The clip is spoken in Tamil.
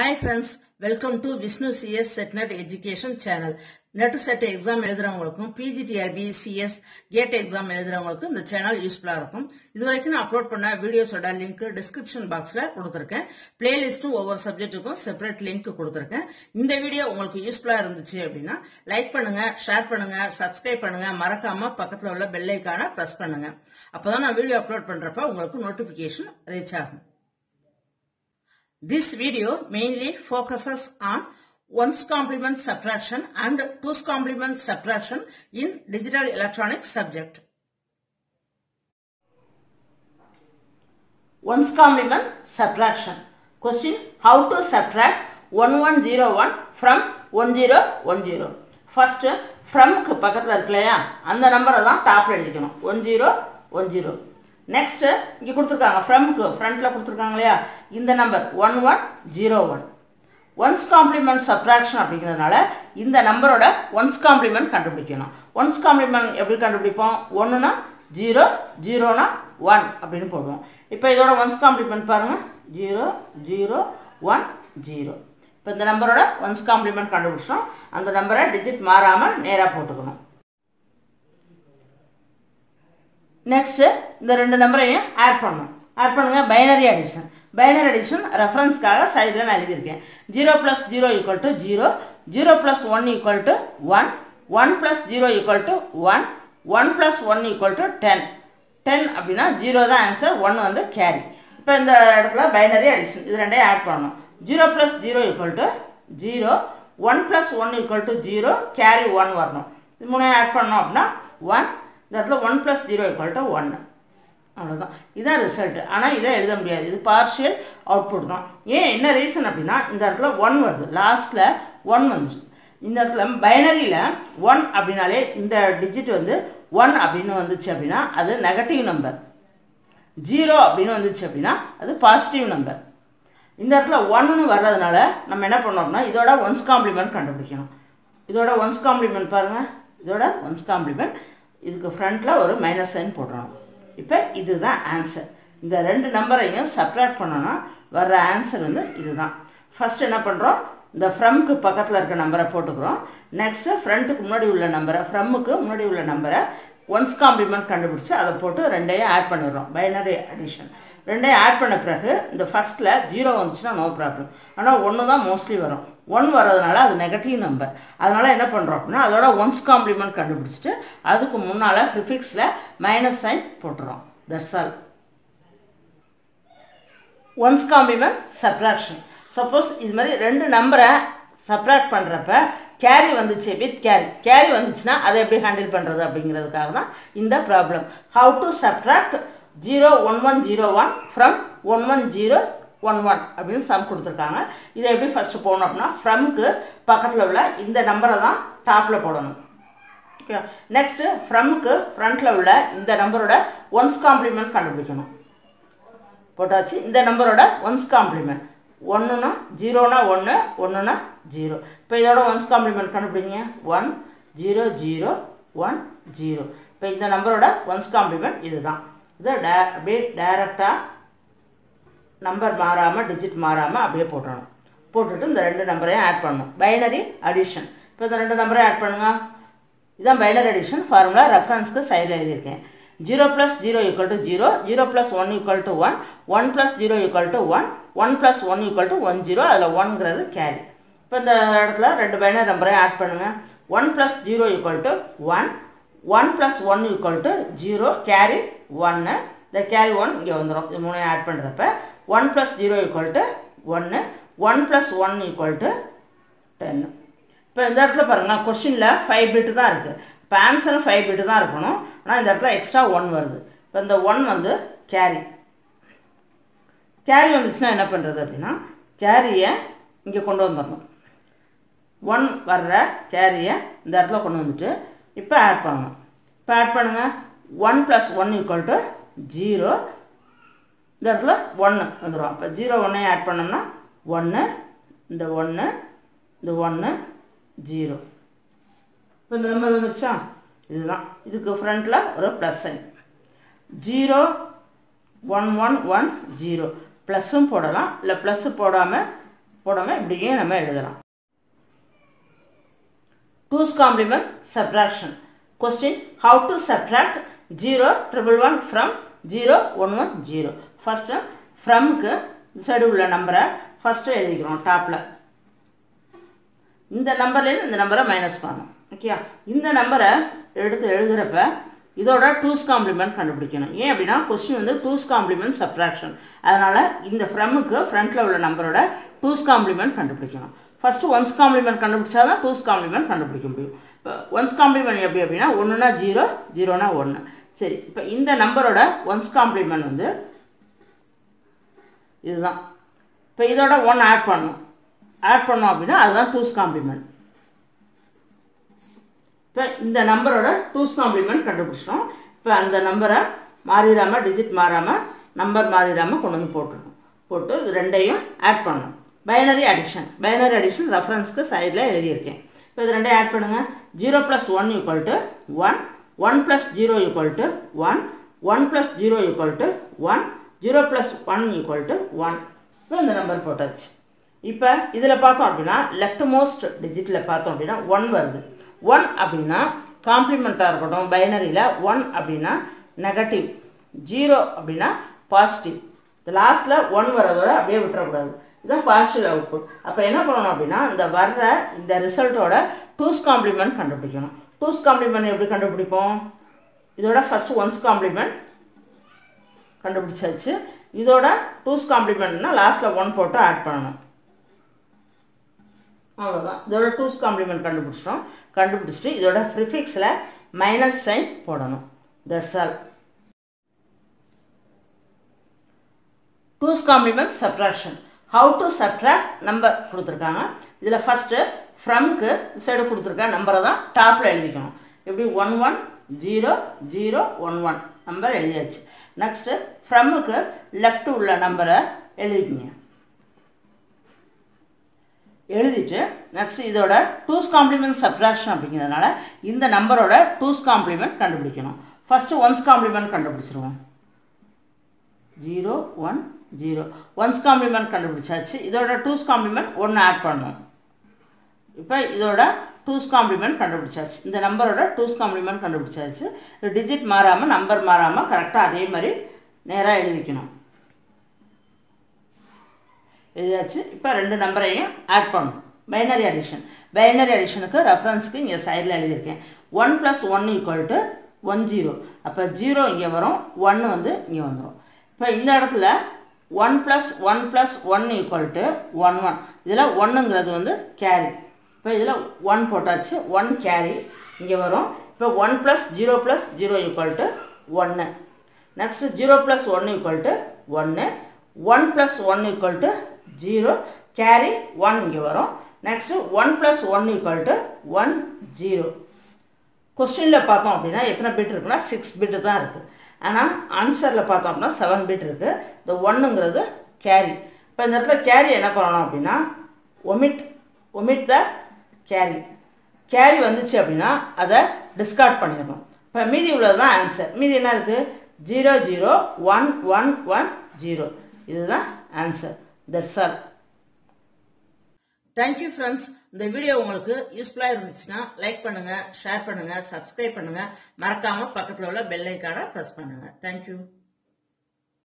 Hi friends, welcome to Vishnu CS Setnet Education Channel. NET SET exam எழுதுறவங்களுக்கும் PGTRB CS GATE exam எழுதுறவங்களுக்கும் இந்த சேனல் யூஸ்புல்லா இருக்கும். இதுவரைக்கும் நான் அப்லோட் பண்ண வீடியோஸோட லிங்க் டிஸ்கிரிப்ஷன் பாக்ஸ்ல கொடுத்திருக்கேன். பிளேலிஸ்டும் ஒவ்வொரு சப்ஜெக்ட்டுக்கும் செப்பரேட் லிங்க் கொடுத்திருக்கேன். இந்த வீடியோ உங்களுக்கு யூஸ்புல்லா இருந்துச்சு அப்படின்னா லைக் பண்ணுங்க, ஷேர் பண்ணுங்க, சப்ஸ்கிரைப் பண்ணுங்க, மறக்காம பக்கத்துல உள்ள பெல் ஐகானை பிரஸ் பண்ணுங்க. அப்பதான் நான் வீடியோ அப்லோட் பண்றப்ப உங்களுக்கு நோட்டிபிகேஷன் ரீச் ஆகும். This video mainly focuses on 1's complement subtraction and 2's complement subtraction in digital electronics subject. 1's complement subtraction. Question: how to subtract 1101 from 1010. First, from ku pakkathula irukleya andha number la top la elikanum 1010. Next, இங்க கொடுத்திருக்காங்க from க்கு frontல கொடுத்திருக்காங்களையா இந்த நம்பர் 1101. One's complement subtraction அப்படிங்கிறதுனால இந்த நம்பரோட one's complement கண்டுபிடிக்கணும். One's complement எப்படி கண்டுபிடிப்போம்? 1னா 0, 0னா 1 அப்படினு போடுவோம். இப்போ இதோட one's complement பாருங்க 0 0 1 0. இப்போ இந்த நம்பரோட one's complement கண்டுபிடிச்சோம். அந்த நம்பரை டிஜிட் மாறாம நேரா போட்டுக்கணும். Next, இந்த ரெண்டு நம்பரையும் ஆட் பண்ணணும். ஆட் பண்ணுங்க பைனரி அடிஷன். பைனரி அடிஷன் ரெஃபரன்ஸ்க்காக சைடில் நான் எழுதியிருக்கேன். 0 + 0 = 0, 0 + 1 = 1, 1 + 0 = 1, 1 + 1 = 10. 10 அப்படின்னா 0 தான் ஆன்சர், 1 வந்து கேரி. இப்போ இந்த இடத்துல பைனரி அடிஷன் இது ரெண்டையும் ஆட் பண்ணணும். 0 + 0 = 0, 1 + 1 = 0, கேரி 1 வரணும். இது மூணையும் ஆட் பண்ணணும் அப்படின்னா 1. That is 1 + 0 = 1. அவ்வளவுதான். இதான் ரிசல்ட். ஆனால் இதை எழுத முடியாது. இது பார்ஷியல் அவுட்புட் தான். ஏன் என்ன ரீசன் அப்படின்னா இந்த இடத்துல 1 வருது, லாஸ்ட்ல 1 வந்துச்சு. இந்த இடத்துல பைனரியில் 1 அப்படின்னாலே இந்த டிஜிட் வந்து 1 அப்படின்னு வந்துச்சு அப்படின்னா அது நெகட்டிவ் நம்பர். 0 அப்படின்னு வந்துச்சு அப்படின்னா அது பாசிட்டிவ் நம்பர். இந்த இடத்துல 1ன்னு வர்றதுனால நம்ம என்ன பண்ணோம்னா இதோட ஒன்ஸ் காம்ப்ளிமெண்ட் கண்டுபிடிக்கணும். இதோட ஒன்ஸ் காம்ப்ளிமெண்ட் பாருங்க. இதோட ஒன்ஸ் காம்ப்ளிமெண்ட் இதுக்கு ஃப்ரண்ட்ல ஒரு மைனஸ் சைன் போடுறோம். இப்போ இதுதான் ஆன்சர். இந்த ரெண்டு நம்பரையும் சப்ராக்ட் பண்ணோம்னா வர்ற ஆன்சர் வந்து இதுதான். ஃபர்ஸ்ட் என்ன பண்றோம், இந்த ஃப்ரம்க்கு பக்கத்தில் இருக்க நம்பரை போட்டுக்கிறோம். நெக்ஸ்ட் ஃப்ரண்ட்டுக்கு முன்னாடி உள்ள நம்பரை, ஃப்ரம்முக்கு முன்னாடி உள்ள நம்பரை ஒன்ஸ் காம்ப்ளிமெண்ட் கண்டுபிடிச்சு அதை போட்டு ரெண்டையும் ஆட் பண்ணிடுறோம். பைனரி அடிஷன் ரெண்டையும் ஆட் பண்ண பிறகு இந்த ஃபர்ஸ்ட்ல 0 வந்துச்சுன்னா நோ ப்ராப்ளம். ஆனால் 1 தான் மோஸ்ட்லி வரும். 1 வரதுனால அது நெகட்டிவ் நம்பர். அதனால என்ன பண்றோம் அப்படின்னா அதோட ஒன்ஸ் காம்ப்ளிமெண்ட் கண்டுபிடிச்சிட்டு அதுக்கு முன்னால ப்ரிஃபிக்ஸ்ல மைனஸ் சைன் போட்டுறோம். That's all. Once complement subtraction. Suppose இது மாதிரி ரெண்டு நம்பரை சப்ராக்ட் பண்றப்ப கேரி வந்துச்சு, வித் கேரி கேரி வந்துச்சுன்னா அதை எப்படி ஹேண்டில் பண்றது அப்படிங்கிறதுக்காக தான் இந்த problem. How to subtract 01101 from 1111 அப்படின்னு சம் கொடுத்துருக்காங்க. இதை எப்படி ஃபர்ஸ்ட் போகணும் அப்படின்னா ஃப்ரம்க்கு பக்கத்தில் உள்ள இந்த நம்பரை தான் டாப்பில் போடணும். ஓகே, நெக்ஸ்ட் ஃப்ரம்க்கு ஃப்ரண்ட்ல உள்ள இந்த நம்பரோட ஒன்ஸ் காம்ப்ளிமெண்ட் கண்டுபிடிக்கணும். போட்டாச்சு. இந்த நம்பரோட ஒன்ஸ் காம்ப்ளிமெண்ட் 1னா 0னா 1 1னா 0. இப்போ இதோட ஒன்ஸ் காம்ப்ளிமெண்ட் கண்டுபிடிங்க 1 0 0 1 0. இப்போ இந்த நம்பரோட ஒன்ஸ் காம்ப்ளிமெண்ட் இதுதான். இதை அப்படியே டைரக்டாக நம்பர் மாறாமல் டிஜிட் மாறாமல் அப்படியே போட்டணும். போட்டுட்டு இந்த ரெண்டு நம்பரையும் ஆட் பண்ணணும். Binary addition. இப்போ இந்த ரெண்டு நம்பரையும் ஆட் பண்ணுங்க. இதுதான் பைனரி அடிஷன் ஃபார்முலா. ரெஃபரன்ஸ்க்கு சைடில் எழுதியிருக்கேன். 0 + 0 = 0, 0 + 1 = 1, 1 + 0 = 1, 1 + 1 = 10. அதில் 1ங்கிறது கேரி. இப்போ இந்த இடத்துல ரெண்டு பைனரி நம்பரையும் ஆட் பண்ணுங்க. 1 + 0 = 1, 1 + 1 = 0, கேரி 1. இந்த கேரி 1 இங்கே வந்துடும். இது மூணையும் ஆட் பண்ணுறப்ப 1 + 0 = 1, 1 + 1 = 10. இப்போ இந்த இடத்துல பாருங்கள் கொஸ்டினில் 5 பிட்டு தான் இருக்குது. இப்போ ஆன்சரும் 5 பிட்டு தான் இருக்கணும். ஆனால் இந்த இடத்துல எக்ஸ்ட்ரா 1 வருது. இப்போ இந்த 1 வந்து கேரி. கேரி வந்துச்சுன்னா என்ன பண்ணுறது அப்படின்னா கேரியை இங்கே கொண்டு வந்துடணும். 1 வர்ற கேரியை இந்த இடத்துல கொண்டு வந்துட்டு இப்போ ஆட் பண்ணணும். இப்போ ஆட் பண்ணுங்கள். 1 + 1 = 0. இந்த இடத்துல 1 வந்துடும். இப்போ 0 1 ஆட் பண்ணோம்னா 1, இந்த 1, இந்த 1 0. இப்போ இந்த நம்பர் வந்துடுச்சா? இதுதான். இதுக்கு ஃப்ரண்ட்டில் ஒரு ப்ளஸ் சைன். 0 1 1 1 0 ப்ளஸ்ஸும் போடலாம், இல்லை ப்ளஸ்ஸு போடாமல் போடாமல் இப்படியே நம்ம எழுதலாம். Two's complement subtraction. Question: How to subtract 0 1 1 from 0 1 1 0. First, from க்கு சைடு உள்ள நம்பரை ஃபர்ஸ்ட் எழுதிக்கிறோம் டாப்ல. இந்த நம்பர்ல இந்த நம்பரை மைனஸ் பண்ணணும். ஓகேயா? இந்த நம்பரை எடுத்து எழுதுறப்ப இதோட 2's complement கண்டுபிடிக்கணும். ஏன் அப்படினா क्वेश्चन வந்து 2's complement subtraction. அதனால இந்த from க்கு फ्रंटல உள்ள நம்பரோட 2's complement கண்டுபிடிக்கணும். First 1's complement கண்டுபிடிச்சா தான் 2's complement கண்டுபிடிக்க முடியும். இப்போ 1's complement எப்படி அப்படினா 1 னா 0, 0 னா 1. சரி, இப்போ இந்த நம்பரோட 1's complement வந்து இதுதான். இப்போ இதோட 1 ஆட் பண்ணனும். ஆட் பண்ணோம் அப்படினா அதுதான் 2's complement. இப்போ இந்த நம்பரோட 2's complement கண்டுபிடிச்சோம். இப்போ அந்த நம்பரை மாறிராம டிஜிட் மாறாம நம்பர் மாறிராம கொண்டு வந்து போடுறோம். போட்டு இது ரெண்டையும் ஆட் பண்ணனும். Binary addition. பைனரி அடிஷன் ரெஃபரன்ஸ்க்கு சைடுல எழுதி இருக்கேன். இப்போ இது ரெண்டையும் ஆட் பண்ணுங்க. 0 + 1 = 1, 1 + 0 = 1, 1 + 0 = 1, 0 + 1 = 1. சோ இந்த நம்பர் போட்டாச்சு. இப்போ இதுல பார்த்தோம் அப்படினா லெஃப்ட் மோஸ்ட் டிஜிட்ல பார்த்தோம் அப்படினா 1 வருது. 1 அப்படினா காம்ப்ளிமெண்டா இருக்கட்டும். பைனரியில 1 அப்படினா நெகட்டிவ், 0 அப்படினா பாசிட்டிவ். இந்த லாஸ்ட்ல 1 வரதோட அப்படியே விட்டற கூடாது. இதான் பாசிட்டிவ் அவுட்புட். அப்ப என்ன பண்ணனும் அப்படினா இந்த வர்ற இந்த ரிசல்ட்டோட 2's complement கண்டுபிடிக்கணும். 2's complement எப்படி கண்டுபிடிப்போம்? இதோட ஃபர்ஸ்ட் 1's complement கண்டுபிடிச்சாச்சு. இதோட 2's complementனா லாஸ்ட்ல 1 போட்டு ஆட் பண்ணனும். அவ்வளவுதான். இதோட 2's complement கண்டுபிடிச்சோம். கண்டுபிடிச்சிட்டு இதோட prefixல மைனஸ் சைன் போடணும். That's all. 2's complement subtraction. How to subtract number கொடுத்திருக்காங்க. இதுல first from க்கு சைடு கொடுத்திருக்க நம்பரை தான் டாப்ல எழுதிக்கணும். எப்படி 1 1 0 0 1 1 நம்பர் எழுதியாச்சு. நெக்ஸ்ட் from க்கு லெஃப்ட் உள்ள நம்பரை எழுதிக்கணும். எழுதிட்டு நெக்ஸ்ட் இதோட 2's complement subtraction அப்படிங்கிறதுனால இந்த நம்பரோட 2's complement கண்டுபிடிக்கணும். First 1's complement கண்டுபிடிச்சிருவோம். 0 1 0. 1's complement கண்டுபிடிச்சாச்சு. இதோட 2's complement 1 ஆட் பண்ணணும். இப்போ இதோட 2's complement கண்டுபிடிச்சாச்சு. இந்த நம்பரோட 2's complement கண்டுபிடிச்சாச்சு. டிஜிட் மாறாம நம்பர் மாறாம கரெக்டா அதே மாதிரி நேரா எழுதிக்கணும். எழுதியாச்சு. இப்போ ரெண்டு நம்பரையும் ஆட் பண்ணணும். Binary addition. பைனரி அடிஷனுக்கு ரெஃபரன்ஸ்க்கு இங்கே சைடில் எழுதியிருக்கேன். 1 + 1 = 10. அப்போ 0 இங்கே வரும், 1 வந்து இங்கே வந்துடும். இப்போ இந்த இடத்துல 1 + 1 + 1 = 1 1. இதில் 1ங்கிறது வந்து கேரி. இப்போ இதில் 1 போட்டாச்சு. 1 கேரி இங்கே வரும். இப்போ 1 + 0 + 0 = 1. நெக்ஸ்ட் 0 + 1 = 1. 1 + 1 = 0. கேரி 1 இங்கே வரும். நெக்ஸ்ட் 1 + 1 = 1 0. கொஸ்டின்ல பார்த்தோம் அப்படின்னா எத்தனை பிட் இருக்குன்னா 6 பிட் தான் இருக்கு. ஆனால் ஆன்சர்ல பார்த்தோம் அப்படின்னா 7 பிட் இருக்கு. இந்த 1ங்கிறது கேரி. இப்போ இந்த இடத்துல கேரி என்ன பண்ணணும் அப்படின்னா ஒமிட் த கேரி. கேரி வந்துச்சு அப்படின்னா அதை டிஸ்கார்ட் பண்ணிடணும். இப்போ மீதி உள்ளதுதான் ஆன்சர். மீதி என்ன இருக்கு? 0 0 1 1 1 0. இதுதான் answer. That's all. Thank you friends. இந்த வீடியோ உங்களுக்கு யூஸ்ஃபுல்லாக இருந்துச்சுன்னா லைக் பண்ணுங்க, ஷேர் பண்ணுங்க, சப்ஸ்கிரைப் பண்ணுங்க. மறக்காம பக்கத்தில் உள்ள பெல் ஐக்கானை ப்ரெஸ் பண்ணுங்க. தேங்க்யூ.